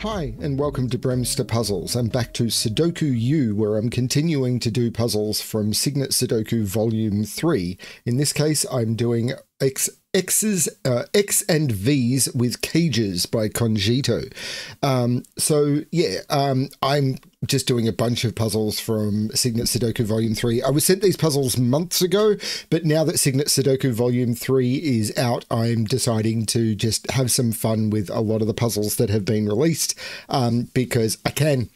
Hi, and welcome to Bremster Puzzles. I'm back to Sudoku U, where I'm continuing to do puzzles from Cygnet Sudoku Volume 3. In this case, I'm doing X and V's with Cages by Conejito. I'm just doing a bunch of puzzles from Cygnet Sudoku Volume 3. I was sent these puzzles months ago, but now that Cygnet Sudoku Volume 3 is out, I'm deciding to just have some fun with a lot of the puzzles that have been released because I can.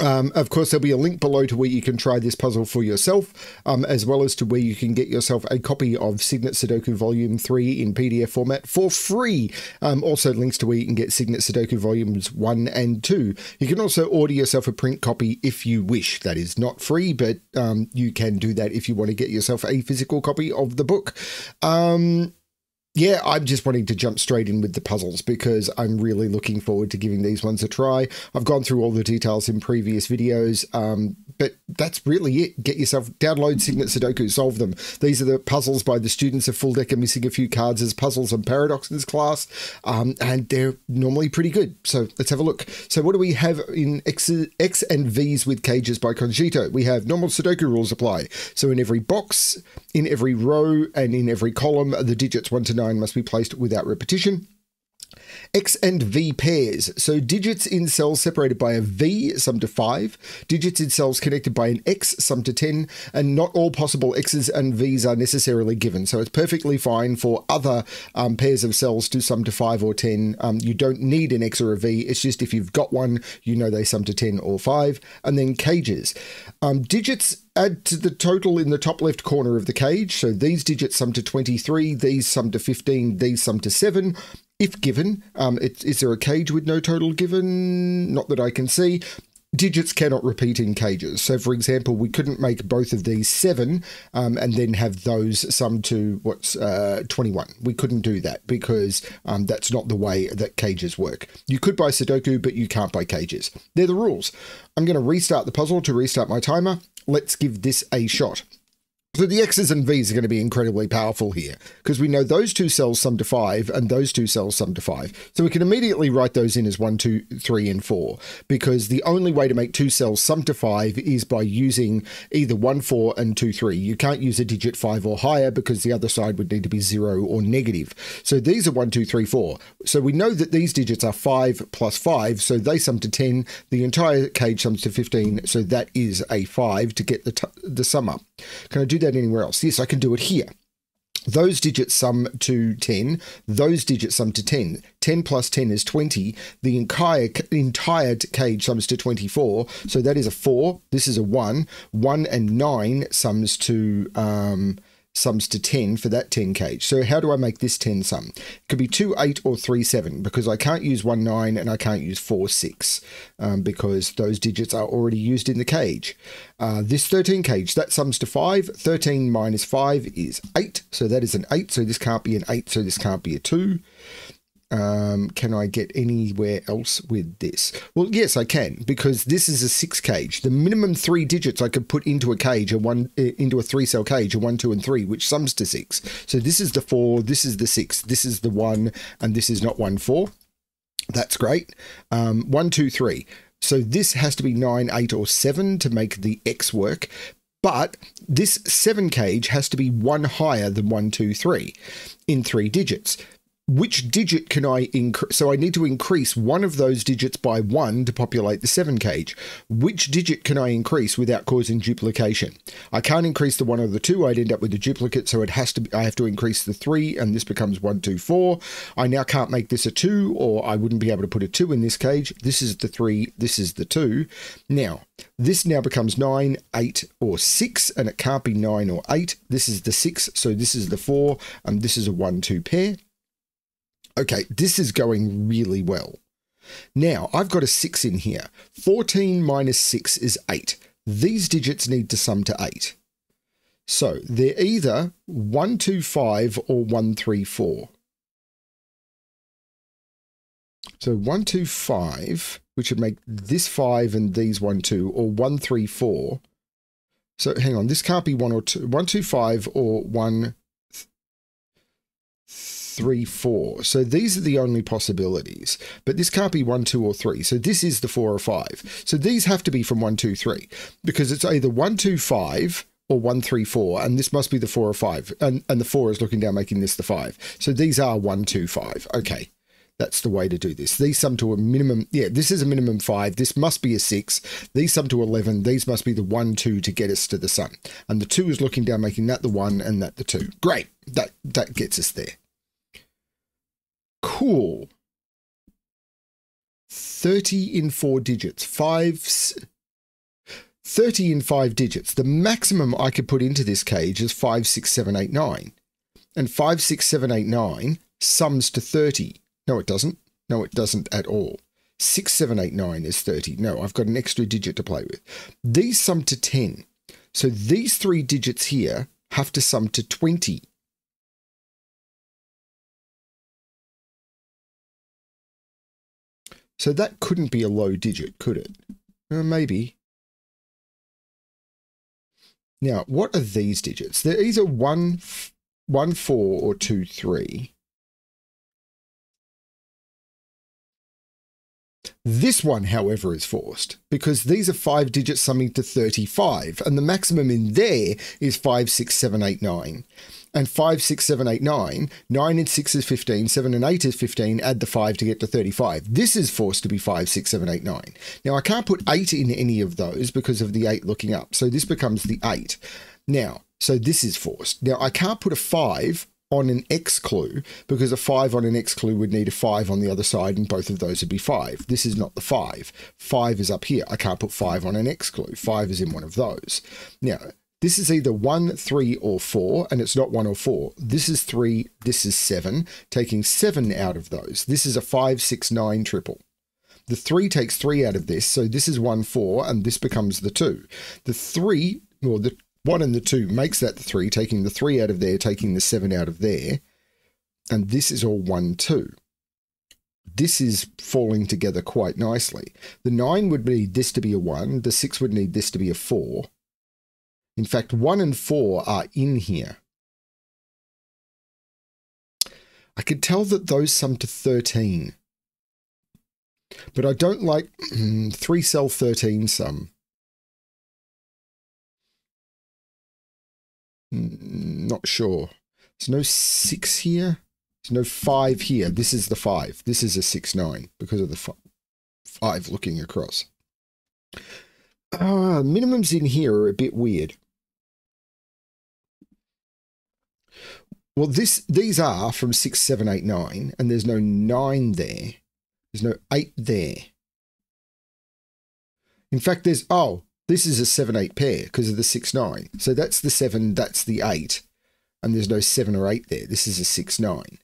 Of course, there'll be a link below to where you can try this puzzle for yourself, as well as to where you can get yourself a copy of Cygnet Sudoku Volume 3 in PDF format for free. Also links to where you can get Cygnet Sudoku Volumes 1 and 2. You can also order yourself a print copy if you wish. That is not free, but you can do that if you want to get yourself a physical copy of the book. Yeah, I'm just wanting to jump straight in with the puzzles because I'm really looking forward to giving these ones a try. I've gone through all the details in previous videos, but that's really it. Get yourself, download Cygnet Sudoku, solve them. These are the puzzles by the students of Full Deck and Missing a Few Cards as Puzzles and Paradoxes class, and they're normally pretty good. So let's have a look. So what do we have in X and V's with Cages by Conejito? We have normal Sudoku rules apply. So in every box, in every row, and in every column, the digits 1 to 9 must be placed without repetition. X and V pairs. So digits in cells separated by a V, some to 5. Digits in cells connected by an X, some to 10. And not all possible X's and V's are necessarily given. So it's perfectly fine for other pairs of cells to sum to 5 or 10. You don't need an X or a V. It's just if you've got one, you know they sum to 10 or 5. And then cages. Digits add to the total in the top left corner of the cage. So these digits sum to 23, these sum to 15, these sum to 7. If given, is there a cage with no total given? Not that I can see. Digits cannot repeat in cages. So, for example, we couldn't make both of these 7 and then have those sum to 21. We couldn't do that because that's not the way that cages work. You could buy Sudoku, but you can't buy cages. They're the rules. I'm going to restart the puzzle to restart my timer. Let's give this a shot. So the X's and V's are going to be incredibly powerful here because we know those two cells sum to 5 and those two cells sum to 5. So we can immediately write those in as 1, 2, 3, and 4 because the only way to make two cells sum to 5 is by using either 1, 4, and 2, 3. You can't use a digit 5 or higher because the other side would need to be 0 or negative. So these are 1, 2, 3, 4. So we know that these digits are 5 plus 5. So they sum to 10. The entire cage sums to 15. So that is a 5 to get the sum up. Can I do that anywhere else? Yes, I can do it here. Those digits sum to 10. Those digits sum to 10. 10 plus 10 is 20. The entire cage sums to 24. So that is a 4. This is a 1. 1 and 9 sums to 10 for that 10 cage. So how do I make this 10 sum? It could be 2, 8, or 3, 7, because I can't use 1, 9, and I can't use 4, 6, because those digits are already used in the cage. This 13 cage, that sums to 5. 13 minus 5 is 8, so that is an 8, so this can't be an 8, so this can't be a 2. Can I get anywhere else with this? Well, yes, I can, because this is a 6 cage. The minimum 3 digits I could put into a cage, into a 3-cell cage, are 1, 2, and 3, which sums to 6. So this is the 4, this is the 6, this is the 1, and this is not 1, 4. That's great. 1, 2, 3. So this has to be 9, 8, or 7 to make the X work. But this 7 cage has to be 1 higher than 1, 2, 3 in 3 digits. Which digit can I increase? So I need to increase one of those digits by 1 to populate the 7 cage. Which digit can I increase without causing duplication? I can't increase the 1 or the 2. I'd end up with a duplicate, so it has to be, I have to increase the 3, and this becomes 1, 2, 4. I now can't make this a 2, or I wouldn't be able to put a 2 in this cage. This is the 3. This is the 2. Now, this now becomes 9, 8, or 6, and it can't be 9 or 8. This is the 6, so this is the 4, and this is a 1, 2 pair. Okay, this is going really well. Now, I've got a 6 in here. 14 minus 6 is 8. These digits need to sum to 8. So they're either 1, 2, 5 or 1, 3, 4. So 1, 2, 5, which would make this 5 and these 1, 2, or 1, 3, 4. So hang on, this can't be 1 or 2. 1, 2, 5 or 1, 3. 3, 4. So these are the only possibilities. But this can't be 1, 2, or 3. So this is the 4 or 5. So these have to be from 1, 2, 3. Because it's either 1, 2, 5 or 1, 3, 4. And this must be the 4 or 5. And the 4 is looking down, making this the 5. So these are 1, 2, 5. Okay. That's the way to do this. These sum to a minimum. Yeah, this is a minimum 5. This must be a 6. These sum to 11. These must be the 1, 2 to get us to the sun. And the 2 is looking down, making that the 1 and that the 2. Great. That gets us there. Cool. 30 in 4 digits. 30 in 5 digits. The maximum I could put into this cage is 5, 6, 7, 8, 9. And 5, 6, 7, 8, 9 sums to 30. No, it doesn't. No, it doesn't at all. 6, 7, 8, 9 is 30. No, I've got an extra digit to play with. These sum to 10. So these 3 digits here have to sum to 20. So that couldn't be a low digit, could it? Maybe. Now, what are these digits? They're either 1, 4 or 2, 3. This one, however, is forced because these are 5 digits summing to 35, and the maximum in there is 5, 6, 7, 8, 9. And 5, 6, 7, 8, 9, 9 and 6 is 15, 7 and 8 is 15, add the 5 to get to 35. This is forced to be 5, 6, 7, 8, 9. Now, I can't put 8 in any of those because of the 8 looking up, so this becomes the 8. Now, so this is forced. Now, I can't put a 5 on an X clue because a 5 on an X clue would need a 5 on the other side, and both of those would be 5. This is not the 5. 5 is up here. I can't put 5 on an X clue. 5 is in one of those. Now, this is either 1, 3, or 4, and it's not 1 or 4. This is 3, this is 7, taking 7 out of those. This is a 5, 6, 9 triple. The 3 takes 3 out of this, so this is 1, 4, and this becomes the 2. The 3, or the 1 and the 2 makes that the 3, taking the 3 out of there, taking the 7 out of there. And this is all 1, 2. This is falling together quite nicely. The 9 would need this to be a 1. The 6 would need this to be a 4. In fact, 1 and 4 are in here. I could tell that those sum to 13. But I don't like 3 cell 13 sum. Not sure. There's no 6 here. There's no 5 here. This is the 5. This is a 6, 9 because of the 5 looking across. Minimums in here are a bit weird. Well, these are from 6, 7, 8, 9, and there's no 9 there. There's no 8 there. In fact, there's... Oh, this is a 7-8 pair because of the 6-9. So that's the 7, that's the 8. And there's no 7 or 8 there. This is a 6-9.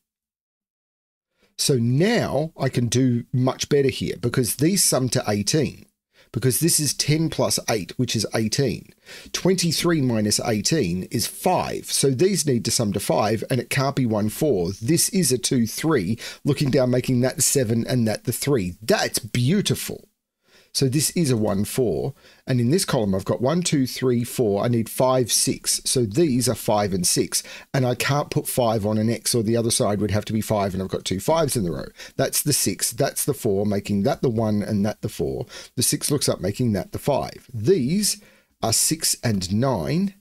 So now I can do much better here because these sum to 18. Because this is 10 plus 8, which is 18. 23 minus 18 is 5. So these need to sum to 5, and it can't be 1, 4. This is a 2, 3, looking down, making that 7 and that the 3. That's beautiful. So this is a 1, 4. And in this column, I've got 1, 2, 3, 4. I need 5, 6. So these are 5 and 6. And I can't put 5 on an X, or the other side would have to be 5, and I've got 2 5s in the row. That's the 6. That's the 4, making that the 1 and that the 4. The 6 looks up, making that the 5. These are 6 and 9.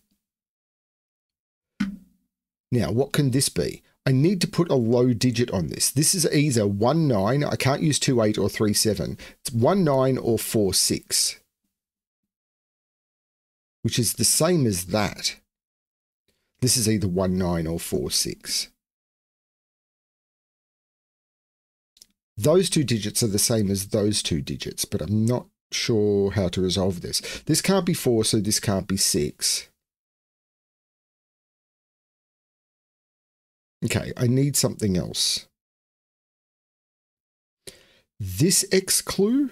Now, what can this be? I need to put a low digit on this. This is either 1, 9. I can't use 2, 8 or 3, 7. It's 1, 9 or 4, 6, which is the same as that. This is either 1, 9 or 4, 6. Those two digits are the same as those two digits, but I'm not sure how to resolve this. This can't be 4, so this can't be 6. Okay, I need something else. This X clue,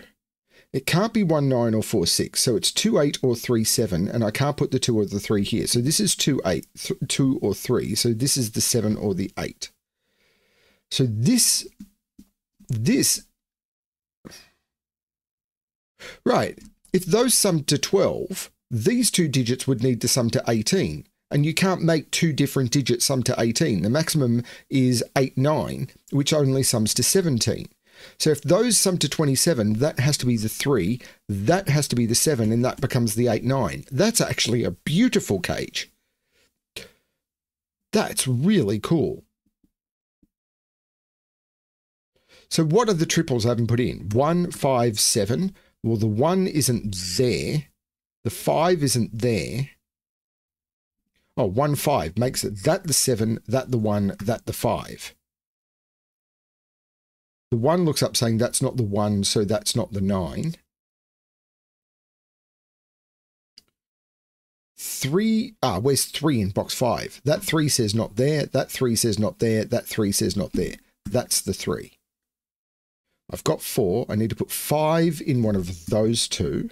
it can't be 1, 9 or 4, 6. So it's 2, 8 or 3, 7. And I can't put the 2 or the 3 here. So this is 2, 8, 2 or 3. So this is the 7 or the 8. So this, right. If those sum to 12, these two digits would need to sum to 18. and you can't make two different digits sum to 18. The maximum is 89, which only sums to 17. So if those sum to 27, that has to be the 3, that has to be the 7, and that becomes the 8, 9. That's actually a beautiful cage. That's really cool. So what are the triples I haven't put in? 1, 5, 7. Well, the 1 isn't there. The 5 isn't there. Oh, 1, 5 makes it that the 7, that the 1, that the 5. The 1 looks up saying that's not the 1, so that's not the 9. 3, where's 3 in box 5? That 3 says not there, that 3 says not there, that 3 says not there. That's the 3. I've got 4. I need to put 5 in one of those two.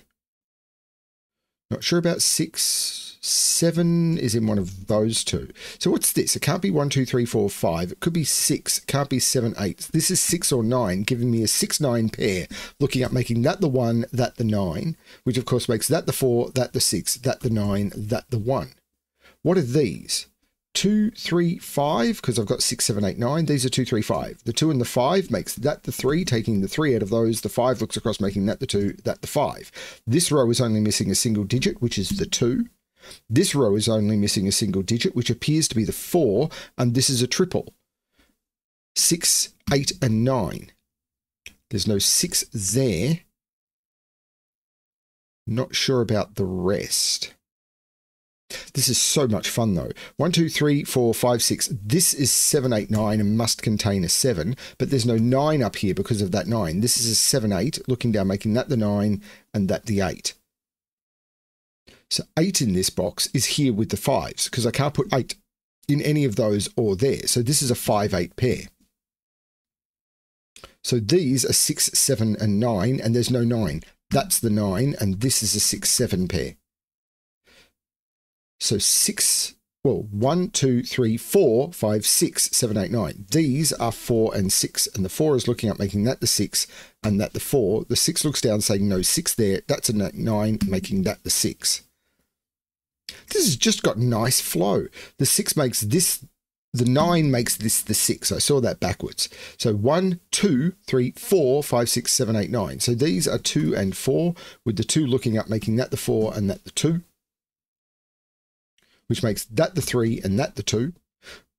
Not sure about 6. 7 is in one of those two. So what's this? It can't be 1, 2, 3, 4, 5. It could be 6. It can't be 7, 8. This is 6 or 9, giving me a 6, 9 pair. Looking up, making that the 1, that the 9, which of course makes that the 4, that the 6, that the 9, that the 1. What are these? 2, 3, 5, because I've got 6, 7, 8, 9. These are 2, 3, 5. The 2 and the 5 makes that the 3, taking the 3 out of those. The 5 looks across, making that the 2, that the 5. This row is only missing a single digit, which is the 2. This row is only missing a single digit, which appears to be the 4, and this is a triple. 6, 8, and 9. There's no 6 there. Not sure about the rest. This is so much fun though. 1, 2, 3, 4, 5, 6. This is 7, 8, 9 and must contain a 7, but there's no 9 up here because of that 9. This is a 7, 8, looking down, making that the 9 and that the 8. So 8 in this box is here with the 5s because I can't put 8 in any of those or there. So this is a 5, 8 pair. So these are 6, 7, and 9, and there's no 9. That's the 9, and this is a 6, 7 pair. So 1, 2, 3, 4, 5, 6, 7, 8, 9. These are 4 and 6, and the 4 is looking up, making that the 6 and that the 4. The 6 looks down, saying no 6 there. That's a 9, making that the 6. This has just got nice flow. The 6 makes this, the 9 makes this the 6. I saw that backwards. So 1, 2, 3, 4, 5, 6, 7, 8, 9. So these are 2 and 4, with the 2 looking up, making that the 4 and that the 2. Which makes that the 3 and that the 2.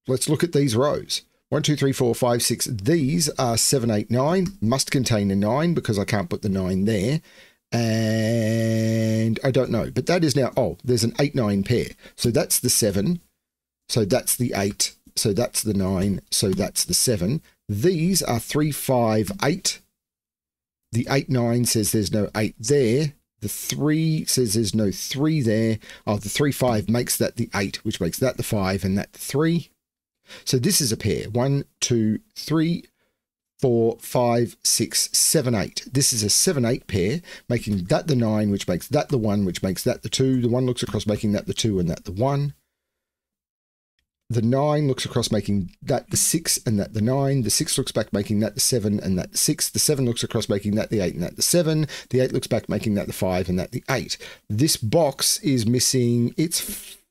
Let's look at these rows. 1, 2, 3, 4, 5, 6. These are 7, 8, 9. Must contain a 9 because I can't put the 9 there. And I don't know. But that is now, oh, there's an 8, 9 pair. So that's the 7. So that's the 8. So that's the 9. So that's the 7. These are 3, 5, 8. The 8, 9 says there's no 8 there. The 3 says there's no 3 there. Oh, the 3, 5 makes that the 8, which makes that the 5 and that the 3. So this is a pair. 1, 2, 3, 4, 5, 6, 7, 8. This is a 7, 8 pair, making that the 9, which makes that the 1, which makes that the 2. The 1 looks across, making that the 2 and that the 1. The 9 looks across, making that the 6 and that the 9. The 6 looks back, making that the 7 and that the 6. The 7 looks across, making that the 8 and that the 7. The 8 looks back, making that the 5 and that the 8. This box is missing its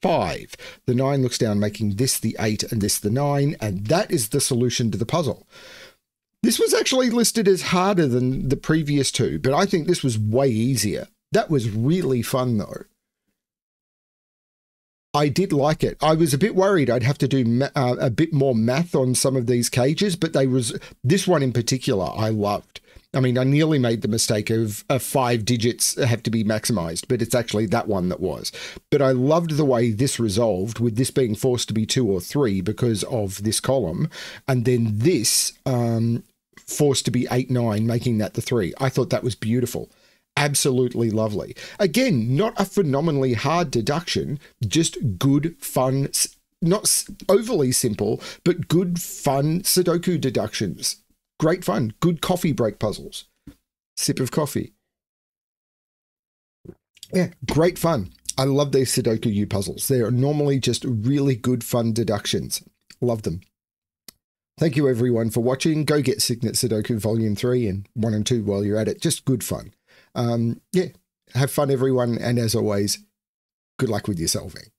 5. The 9 looks down, making this the 8 and this the 9. And that is the solution to the puzzle. This was actually listed as harder than the previous two, but I think this was way easier. That was really fun though. I did like it. I was a bit worried I'd have to do a bit more math on some of these cages, but this one in particular I loved. I mean, I nearly made the mistake of 5 digits have to be maximized, but it's actually that one that was. But I loved the way this resolved, with this being forced to be 2 or 3 because of this column, and then this forced to be 8, 9, making that the 3. I thought that was beautiful. Absolutely lovely. Again, not a phenomenally hard deduction, just good fun, not overly simple, but good fun Sudoku deductions. Great fun, good coffee break puzzles. Sip of coffee. Yeah, great fun. I love these Sudoku U puzzles. They are normally just really good fun deductions. Love them. Thank you everyone for watching. Go get Cygnet Sudoku Volume 3 and 1 and 2 while you're at it. Just good fun. Yeah, have fun everyone, and as always, good luck with your solving.